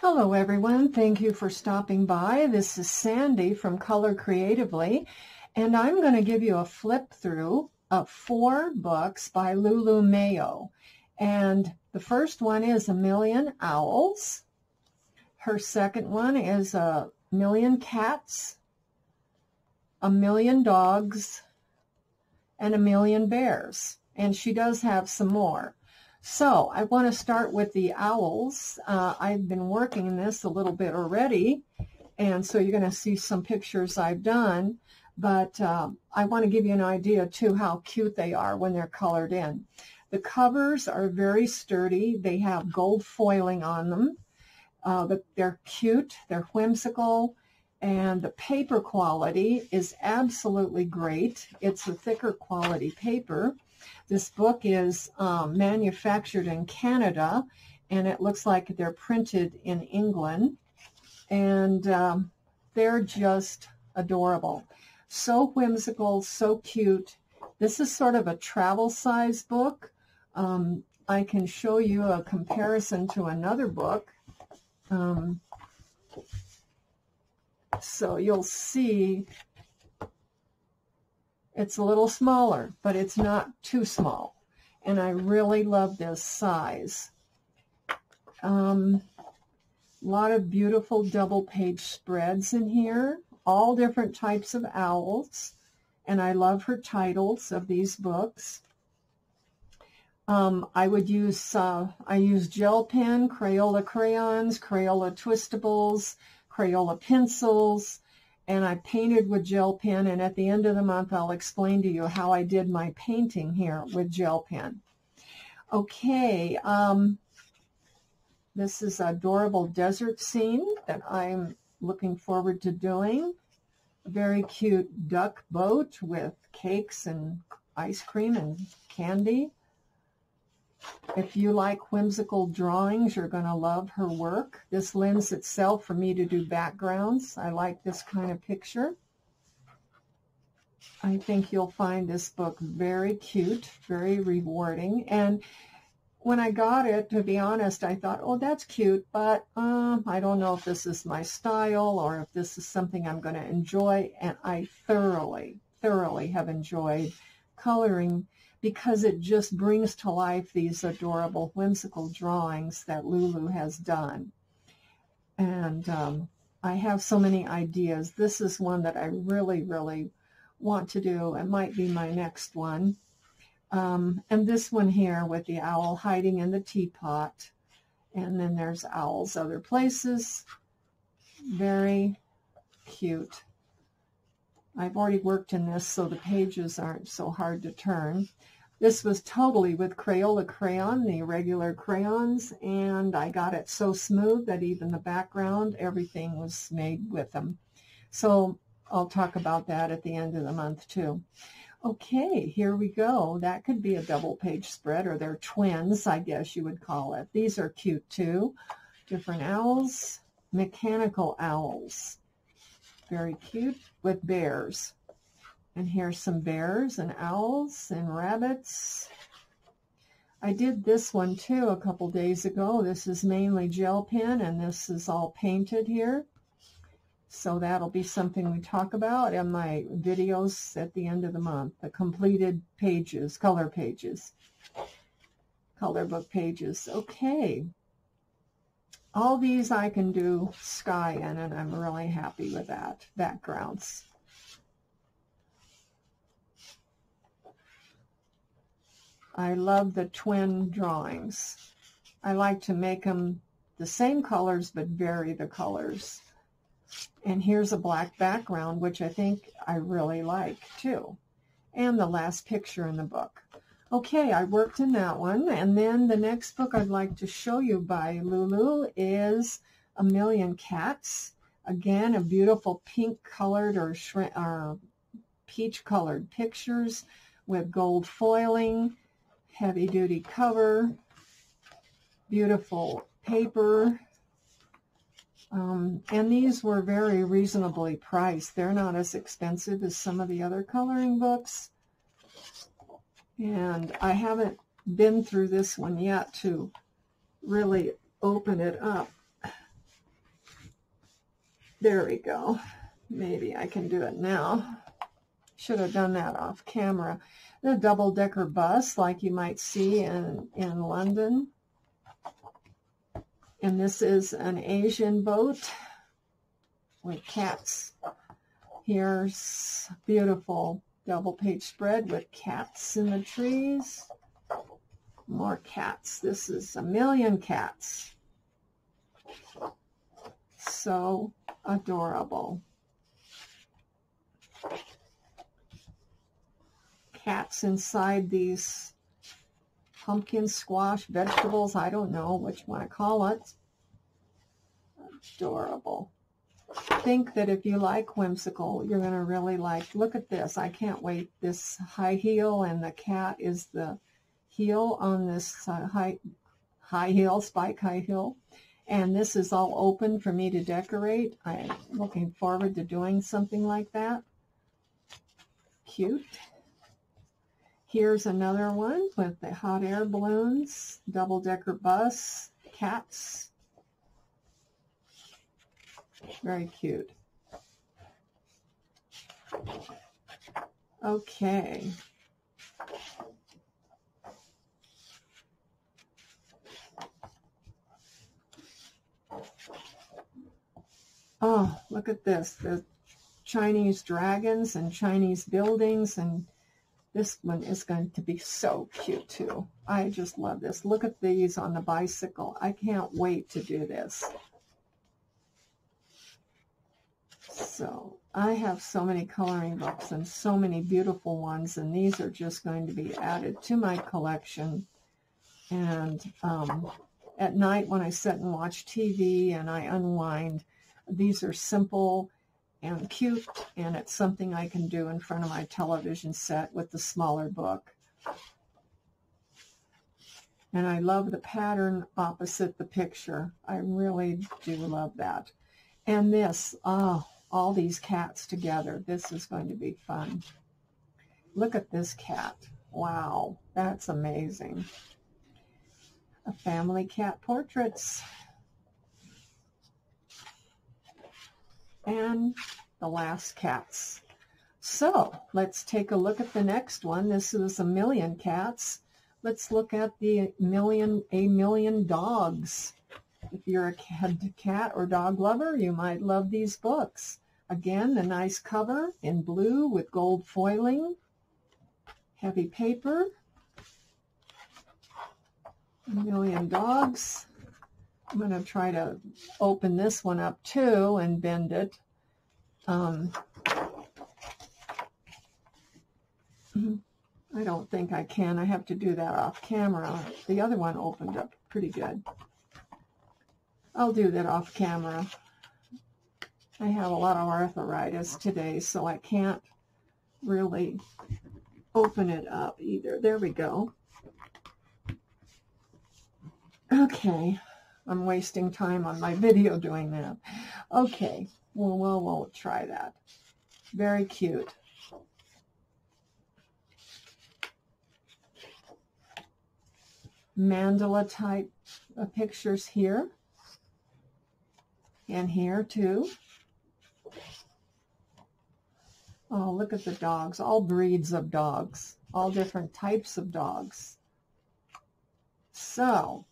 Hello everyone, thank you for stopping by. This is Sandy from Color Creatively, and I'm going to give you a flip through of 4 books by Lulu Mayo. And the first one is A Million Owls. Her second one is A Million Cats, A Million Dogs, and A Million Bears. And she does have some more. So I want to start with the owls. I've been working this a little bit already, and so you're going to see some pictures I've done, but I want to give you an idea too how cute they are when they're colored in. The covers are very sturdy. They have gold foiling on them. They're cute, they're whimsical, and the paper quality is absolutely great. It's a thicker quality paper. This book is manufactured in Canada, and it looks like they're printed in England, and they're just adorable. So whimsical, so cute. This is sort of a travel size book. I can show you a comparison to another book. So you'll see it's a little smaller, but it's not too small. And I really love this size. A lot of beautiful double-page spreads in here, all different types of owls. And I love her titles of these books. I use gel pen, Crayola crayons, Crayola twistables, Crayola pencils, and I painted with gel pen, and at the end of the month I'll explain to you how I did my painting here with gel pen. Okay, this is an adorable desert scene that I'm looking forward to doing. A very cute duck boat with cakes and ice cream and candy. If you like whimsical drawings, you're going to love her work. This lends itself for me to do backgrounds. I like this kind of picture. I think you'll find this book very cute, very rewarding. And when I got it, to be honest, I thought, oh, that's cute, but I don't know if this is my style or if this is something I'm going to enjoy. And I thoroughly, thoroughly have enjoyed coloring, because it just brings to life these adorable, whimsical drawings that Lulu has done. And I have so many ideas. This is one that I really, really want to do. It might be my next one. And this one here with the owl hiding in the teapot. And then there's owls other places. Very cute. I've already worked in this, so the pages aren't so hard to turn. This was totally with Crayola crayon, the regular crayons, and I got it so smooth that even the background, everything was made with them. So I'll talk about that at the end of the month too. Okay, here we go. That could be a double page spread, or they're twins, I guess you would call it. These are cute too. Different owls, mechanical owls. Very cute, with bears. And here's some bears and owls and rabbits. I did this one too a couple days ago. This is mainly gel pen, and this is all painted here. So that'll be something we talk about in my videos at the end of the month, the completed pages, color pages, color book pages. Okay. All these I can do sky in, and I'm really happy with that, backgrounds. I love the twin drawings. I like to make them the same colors, but vary the colors. And here's a black background, which I think I really like too. And the last picture in the book. Okay, I worked in that one, and then the next book I'd like to show you by Lulu is A Million Cats. Again, a beautiful pink-colored or peach-colored pictures with gold foiling, heavy-duty cover, beautiful paper, and these were very reasonably priced. They're not as expensive as some of the other coloring books. And I haven't been through this one yet to really open it up. There we go. Maybe I can do it now. Should have done that off camera. The double-decker bus, like you might see in London. And this is an Asian boat with cats. Here's beautiful double-page spread with cats in the trees. More cats. This is a million cats. So adorable. Cats inside these pumpkin squash vegetables. I don't know which one I call it. Adorable. I think that if you like whimsical, you're going to really like. Look at this. I can't wait. This high heel, and the cat is the heel on this high heel, spike high heel. And this is all open for me to decorate. I'm looking forward to doing something like that. Cute. Here's another one with the hot air balloons, double-decker bus, cats. Very cute. Okay. Oh, look at this. The Chinese dragons and Chinese buildings, and this one is going to be so cute, too. I just love this. Look at these on the bicycle. I can't wait to do this. So I have so many coloring books and so many beautiful ones, and these are just going to be added to my collection. And at night when I sit and watch TV and I unwind, these are simple and cute, and it's something I can do in front of my television set with the smaller book. And I love the pattern opposite the picture. I really do love that. And this, oh, all these cats together. This is going to be fun. Look at this cat. Wow, that's amazing. A family cat portraits. And the last cats. So let's take a look at the next one. This is a million cats. Let's look at the a million dogs. If you're a cat or dog lover, you might love these books. Again, the nice cover in blue with gold foiling, heavy paper, a million dogs. I'm going to try to open this one up, too, and bend it. I don't think I can. I have to do that off camera. The other one opened up pretty good. I'll do that off camera. I have a lot of arthritis today, so I can't really open it up either. There we go. Okay. I'm wasting time on my video doing that. Okay, well, we'll try that. Very cute. Mandala type pictures here. And here too. Oh, look at the dogs. All breeds of dogs. All different types of dogs. So,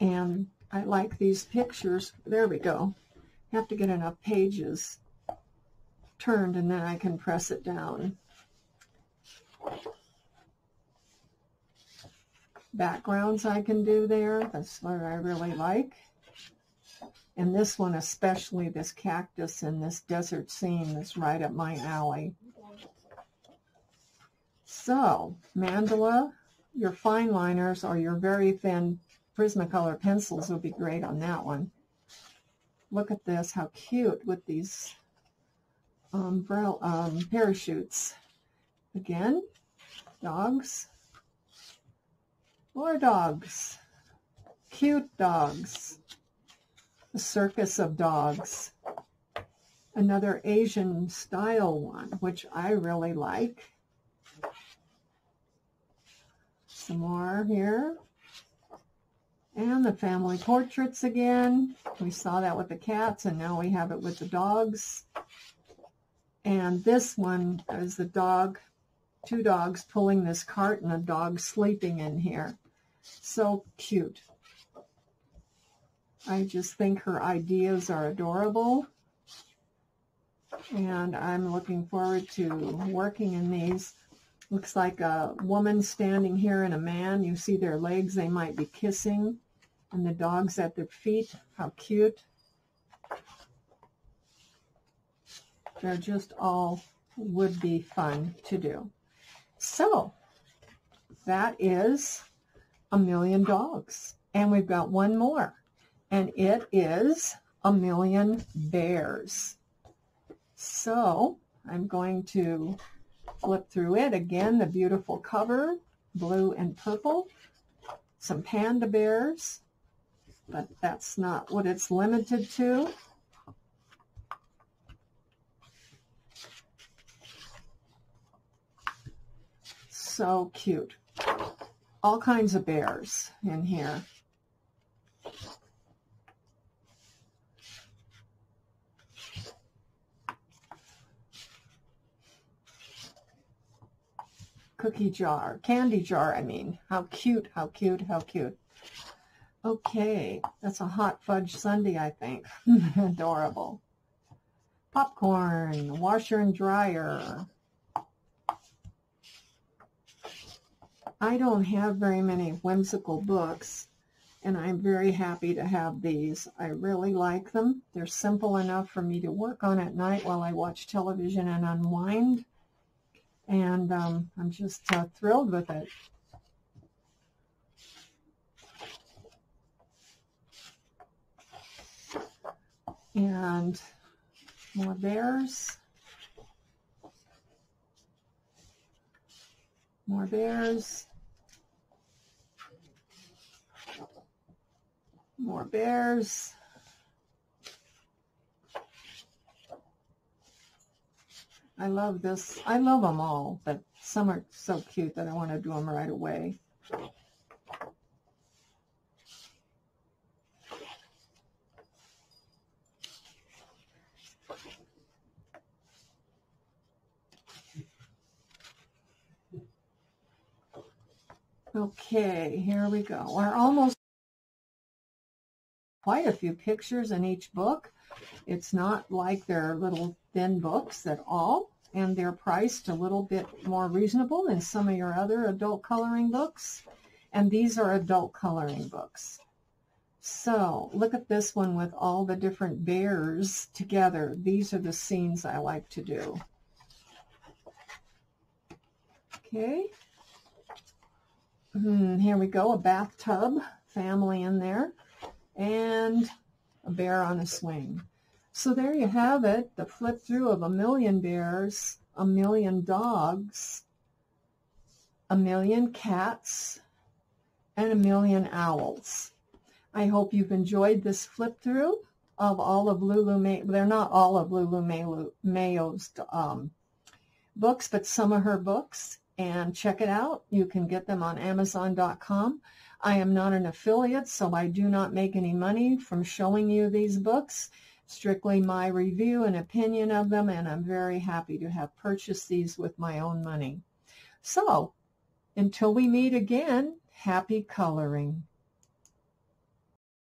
and I like these pictures. There we go. I have to get enough pages turned, and then I can press it down. Backgrounds I can do there. That's what I really like. And this one especially, this cactus and this desert scene, is right up my alley. So, mandala, your fine liners or your very thin Prismacolor pencils would be great on that one. Look at this, how cute with these parachutes. Again, dogs. More dogs. Cute dogs. A circus of dogs. Another Asian style one, which I really like. Some more here. And the family portraits again. We saw that with the cats, and now we have it with the dogs. And this one is the dog, two dogs pulling this cart and a dog sleeping in here. So cute. I just think her ideas are adorable. And I'm looking forward to working in these. Looks like a woman standing here and a man. You see their legs, they might be kissing. And the dog's at their feet. How cute. They're just all would be fun to do. So that is $1,000,000 dogs. And we've got one more. And it is $1,000,000 bears. So I'm going to flip through it. Again, the beautiful cover, blue and purple. Some panda bears. But that's not what it's limited to. So cute. All kinds of bears in here. Cookie jar, candy jar, I mean. How cute, how cute, how cute. Okay, that's a hot fudge sundae, I think. Adorable. Popcorn, washer and dryer. I don't have very many whimsical books, and I'm very happy to have these. I really like them. They're simple enough for me to work on at night while I watch television and unwind. And I'm just thrilled with it. And more bears. More bears. More bears. I love this. I love them all, but some are so cute that I want to do them right away. Okay, here we go. We're almost quite a few pictures in each book. It's not like they're little thin books at all, and they're priced a little bit more reasonable than some of your other adult coloring books. And these are adult coloring books. So look at this one with all the different bears together. These are the scenes I like to do. Okay. Here we go, a bathtub, family in there, and a bear on a swing. So there you have it, the flip through of $1,000,000 bears, $1,000,000 dogs, $1,000,000 cats, and $1,000,000 owls. I hope you've enjoyed this flip through of all of Lulu Mayo. They're not all of Lulu Mayo's books, but some of her books. And check it out. You can get them on Amazon.com. I am not an affiliate, so I do not make any money from showing you these books. Strictly my review and opinion of them, and I'm very happy to have purchased these with my own money. So, until we meet again, happy coloring.